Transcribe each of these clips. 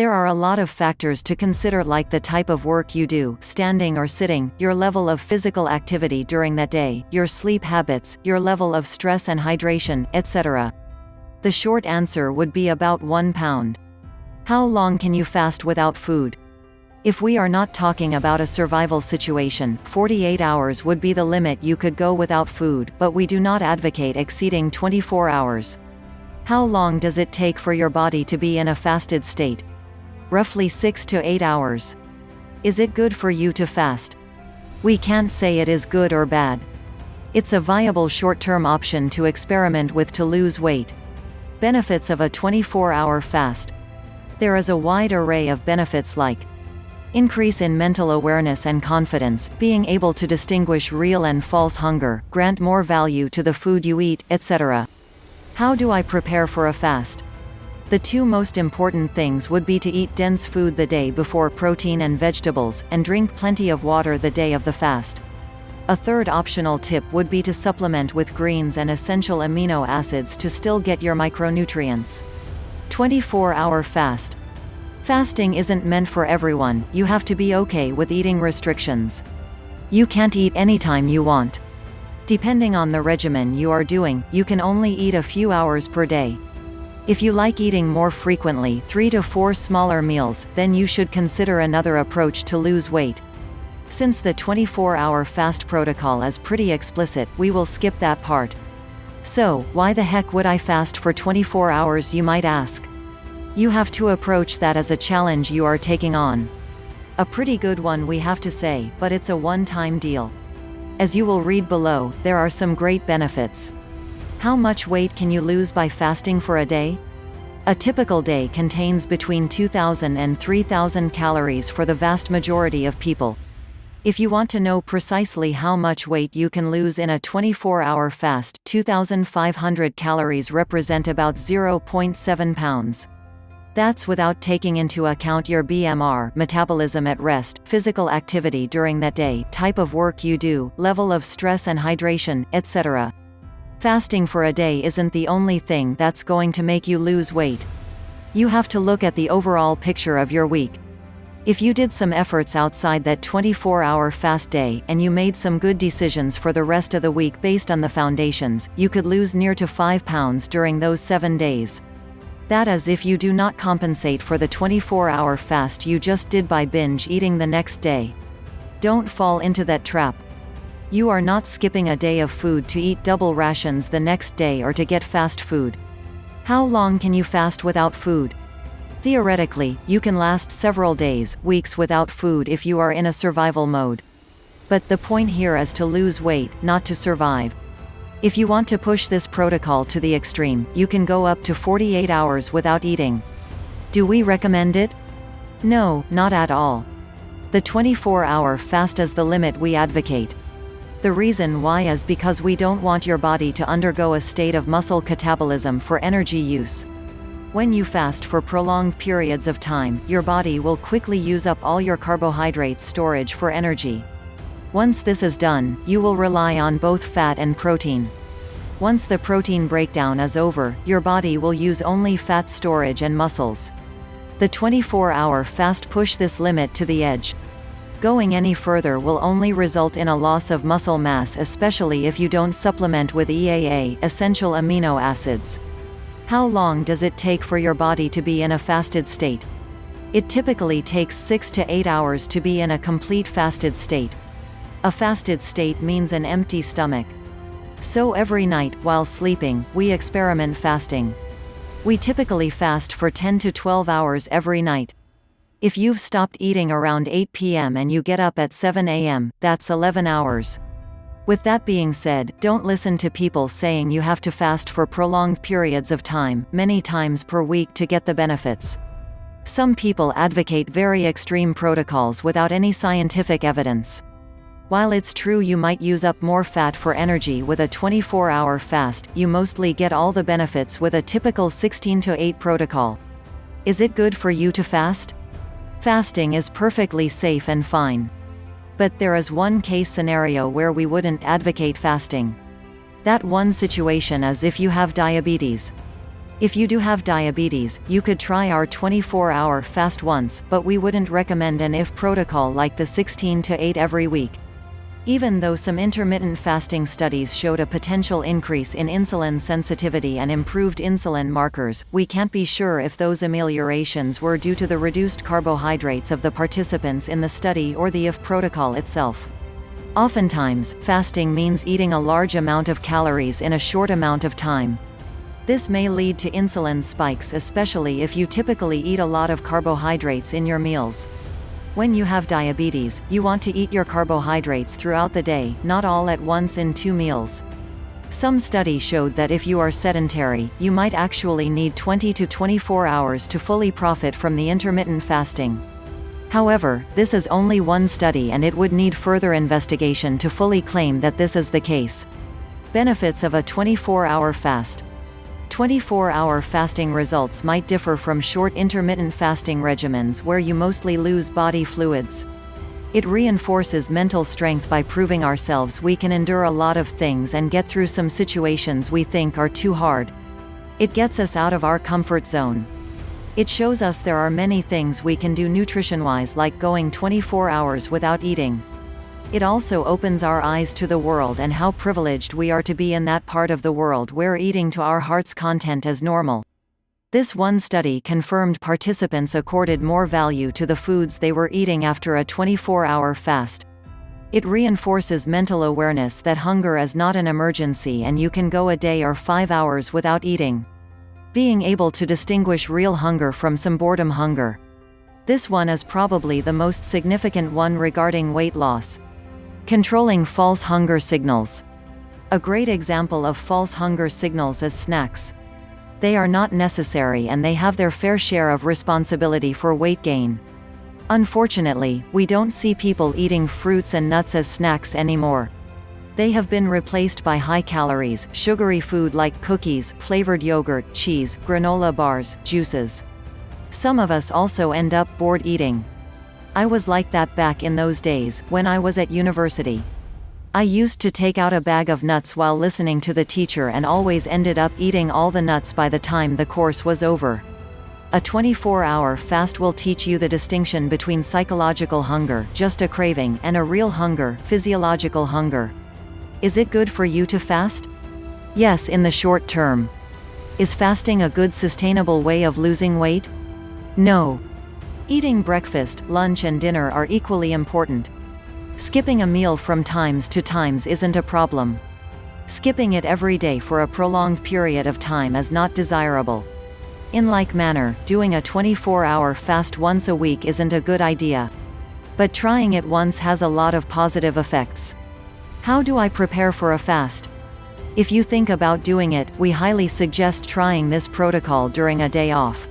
There are a lot of factors to consider, like the type of work you do, standing or sitting, your level of physical activity during that day, your sleep habits, your level of stress and hydration, etc. The short answer would be about 1 pound. How long can you fast without food? If we are not talking about a survival situation, 48 hours would be the limit you could go without food, but we do not advocate exceeding 24 hours. How long does it take for your body to be in a fasted state? Roughly 6 to 8 hours. Is it good for you to fast? We can't say it is good or bad. It's a viable short-term option to experiment with to lose weight. Benefits of a 24-hour fast. There is a wide array of benefits like increase in mental awareness and confidence, being able to distinguish real and false hunger, grant more value to the food you eat, etc. How do I prepare for a fast? The two most important things would be to eat dense food the day before, protein and vegetables, and drink plenty of water the day of the fast. A third optional tip would be to supplement with greens and essential amino acids to still get your micronutrients. 24-hour fast. Fasting isn't meant for everyone. You have to be okay with eating restrictions. You can't eat anytime you want. Depending on the regimen you are doing, you can only eat a few hours per day. If you like eating more frequently, 3 to 4 smaller meals, then you should consider another approach to lose weight. Since the 24-hour fast protocol is pretty explicit, we will skip that part. So, why the heck would I fast for 24 hours, you might ask? You have to approach that as a challenge you are taking on. A pretty good one, we have to say, but it's a one-time deal. As you will read below, there are some great benefits. How much weight can you lose by fasting for a day? A typical day contains between 2,000 and 3,000 calories for the vast majority of people. If you want to know precisely how much weight you can lose in a 24-hour fast, 2,500 calories represent about 0.7 pounds. That's without taking into account your BMR, metabolism at rest, physical activity during that day, type of work you do, level of stress and hydration, etc. Fasting for a day isn't the only thing that's going to make you lose weight. You have to look at the overall picture of your week. If you did some efforts outside that 24-hour fast day, and you made some good decisions for the rest of the week based on the foundations, you could lose near to 5 pounds during those 7 days. That is if you do not compensate for the 24-hour fast you just did by binge eating the next day. Don't fall into that trap. You are not skipping a day of food to eat double rations the next day or to get fast food. How long can you fast without food? Theoretically, you can last several days, weeks without food if you are in a survival mode. But the point here is to lose weight, not to survive. If you want to push this protocol to the extreme, you can go up to 48 hours without eating. Do we recommend it? No, not at all. The 24-hour fast is the limit we advocate. The reason why is because we don't want your body to undergo a state of muscle catabolism for energy use. When you fast for prolonged periods of time, your body will quickly use up all your carbohydrate storage for energy. Once this is done, you will rely on both fat and protein. Once the protein breakdown is over, your body will use only fat storage and muscles. The 24-hour fast pushes this limit to the edge. Going any further will only result in a loss of muscle mass, especially if you don't supplement with EAA, essential amino acids. How long does it take for your body to be in a fasted state? It typically takes 6 to 8 hours to be in a complete fasted state. A fasted state means an empty stomach. So every night, while sleeping, we experiment fasting. We typically fast for 10 to 12 hours every night. If you've stopped eating around 8 p.m. and you get up at 7 a.m., that's 11 hours. With that being said, don't listen to people saying you have to fast for prolonged periods of time, many times per week to get the benefits. Some people advocate very extreme protocols without any scientific evidence. While it's true you might use up more fat for energy with a 24-hour fast, you mostly get all the benefits with a typical 16-8 protocol. Is it good for you to fast? Fasting is perfectly safe and fine. But there is one case scenario where we wouldn't advocate fasting. That one situation is if you have diabetes. If you do have diabetes, you could try our 24-hour fast once, but we wouldn't recommend an IF protocol like the 16 to 8 every week. Even though some intermittent fasting studies showed a potential increase in insulin sensitivity and improved insulin markers, we can't be sure if those ameliorations were due to the reduced carbohydrates of the participants in the study or the IF protocol itself. Oftentimes, fasting means eating a large amount of calories in a short amount of time. This may lead to insulin spikes, especially if you typically eat a lot of carbohydrates in your meals. When you have diabetes, you want to eat your carbohydrates throughout the day, not all at once in two meals. Some study showed that if you are sedentary, you might actually need 20 to 24 hours to fully profit from the intermittent fasting. However, this is only one study and it would need further investigation to fully claim that this is the case. Benefits of a 24-hour fast. 24-hour fasting results might differ from short intermittent fasting regimens where you mostly lose body fluids. It reinforces mental strength by proving ourselves we can endure a lot of things and get through some situations we think are too hard. It gets us out of our comfort zone. It shows us there are many things we can do nutrition-wise, like going 24 hours without eating. It also opens our eyes to the world and how privileged we are to be in that part of the world where eating to our heart's content is normal. This one study confirmed participants accorded more value to the foods they were eating after a 24-hour fast. It reinforces mental awareness that hunger is not an emergency and you can go a day or 5 hours without eating. Being able to distinguish real hunger from some boredom hunger. This one is probably the most significant one regarding weight loss. Controlling false hunger signals. A great example of false hunger signals is snacks. They are not necessary and they have their fair share of responsibility for weight gain. Unfortunately, we don't see people eating fruits and nuts as snacks anymore. They have been replaced by high calories, sugary food like cookies, flavored yogurt, cheese, granola bars, juices. Some of us also end up bored eating. I was like that back in those days, when I was at university. I used to take out a bag of nuts while listening to the teacher and always ended up eating all the nuts by the time the course was over. A 24-hour fast will teach you the distinction between psychological hunger, just a craving, and a real hunger, physiological hunger. Is it good for you to fast? Yes, in the short term. Is fasting a good sustainable way of losing weight? No. Eating breakfast, lunch and dinner are equally important. Skipping a meal from times to times isn't a problem. Skipping it every day for a prolonged period of time is not desirable. In like manner, doing a 24-hour fast once a week isn't a good idea. But trying it once has a lot of positive effects. How do I prepare for a fast? If you think about doing it, we highly suggest trying this protocol during a day off.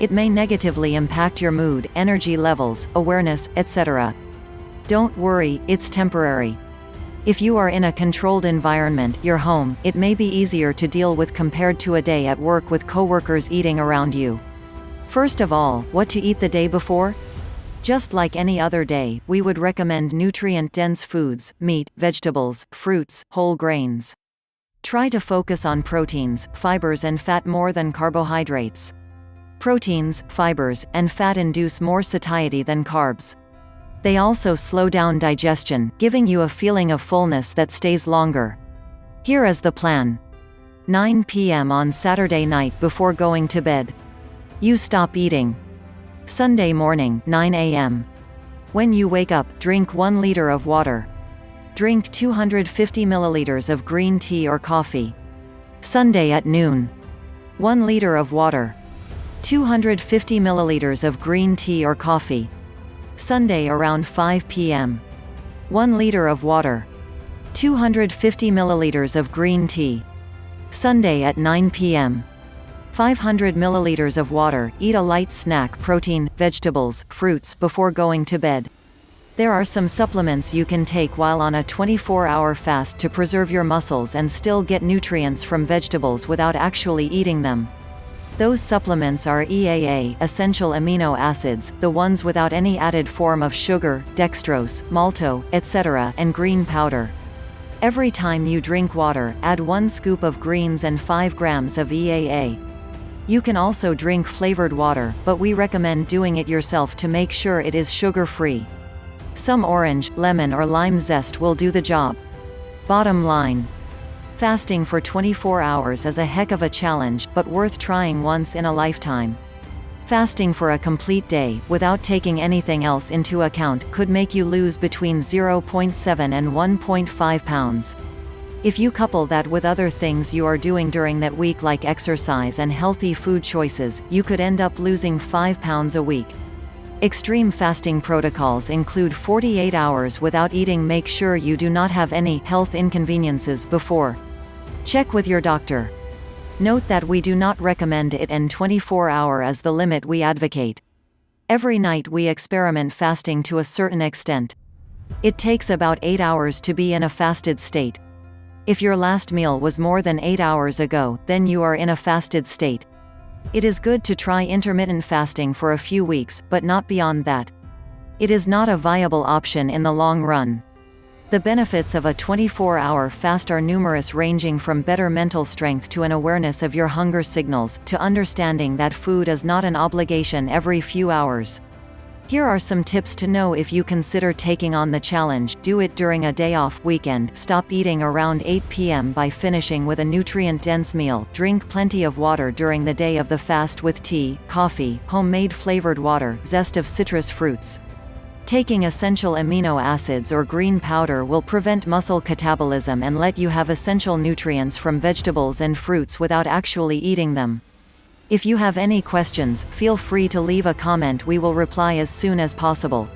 It may negatively impact your mood, energy levels, awareness, etc. Don't worry, it's temporary. If you are in a controlled environment, your home, it may be easier to deal with compared to a day at work with coworkers eating around you. First of all, what to eat the day before? Just like any other day, we would recommend nutrient-dense foods, meat, vegetables, fruits, whole grains. Try to focus on proteins, fibers and fat more than carbohydrates. Proteins, fibers, and fat induce more satiety than carbs. They also slow down digestion, giving you a feeling of fullness that stays longer. Here is the plan. 9 p.m. on Saturday night before going to bed. You stop eating. Sunday morning, 9 a.m. When you wake up, drink 1 liter of water. Drink 250 milliliters of green tea or coffee. Sunday at noon. 1 liter of water. 250 milliliters of green tea or coffee. Sunday around 5 p.m. 1 liter of water. 250 milliliters of green tea. Sunday at 9 p.m. 500 milliliters of water. Eat a light snack, protein, vegetables, fruits before going to bed. There are some supplements you can take while on a 24-hour fast to preserve your muscles and still get nutrients from vegetables without actually eating them. Those supplements are EAA, essential amino acids, the ones without any added form of sugar, dextrose, malto, etc., and green powder. Every time you drink water, add 1 scoop of greens and 5 grams of EAA. You can also drink flavored water, but we recommend doing it yourself to make sure it is sugar-free. Some orange, lemon or lime zest will do the job. Bottom line. Fasting for 24 hours is a heck of a challenge, but worth trying once in a lifetime. Fasting for a complete day, without taking anything else into account, could make you lose between 0.7 and 1.5 pounds. If you couple that with other things you are doing during that week like exercise and healthy food choices, you could end up losing 5 pounds a week. Extreme fasting protocols include 48 hours without eating. Make sure you do not have any health inconveniences before. Check with your doctor. Note that we do not recommend it, and 24-hour is the limit we advocate. Every night we experiment fasting to a certain extent. It takes about 8 hours to be in a fasted state. If your last meal was more than 8 hours ago, then you are in a fasted state. It is good to try intermittent fasting for a few weeks, but not beyond that. It is not a viable option in the long run. The benefits of a 24-hour fast are numerous, ranging from better mental strength to an awareness of your hunger signals, to understanding that food is not an obligation every few hours. Here are some tips to know if you consider taking on the challenge. Do it during a day off weekend. Stop eating around 8 p.m. by finishing with a nutrient-dense meal. Drink plenty of water during the day of the fast with tea, coffee, homemade flavored water, zest of citrus fruits. Taking essential amino acids or green powder will prevent muscle catabolism and let you have essential nutrients from vegetables and fruits without actually eating them. If you have any questions, feel free to leave a comment. We will reply as soon as possible.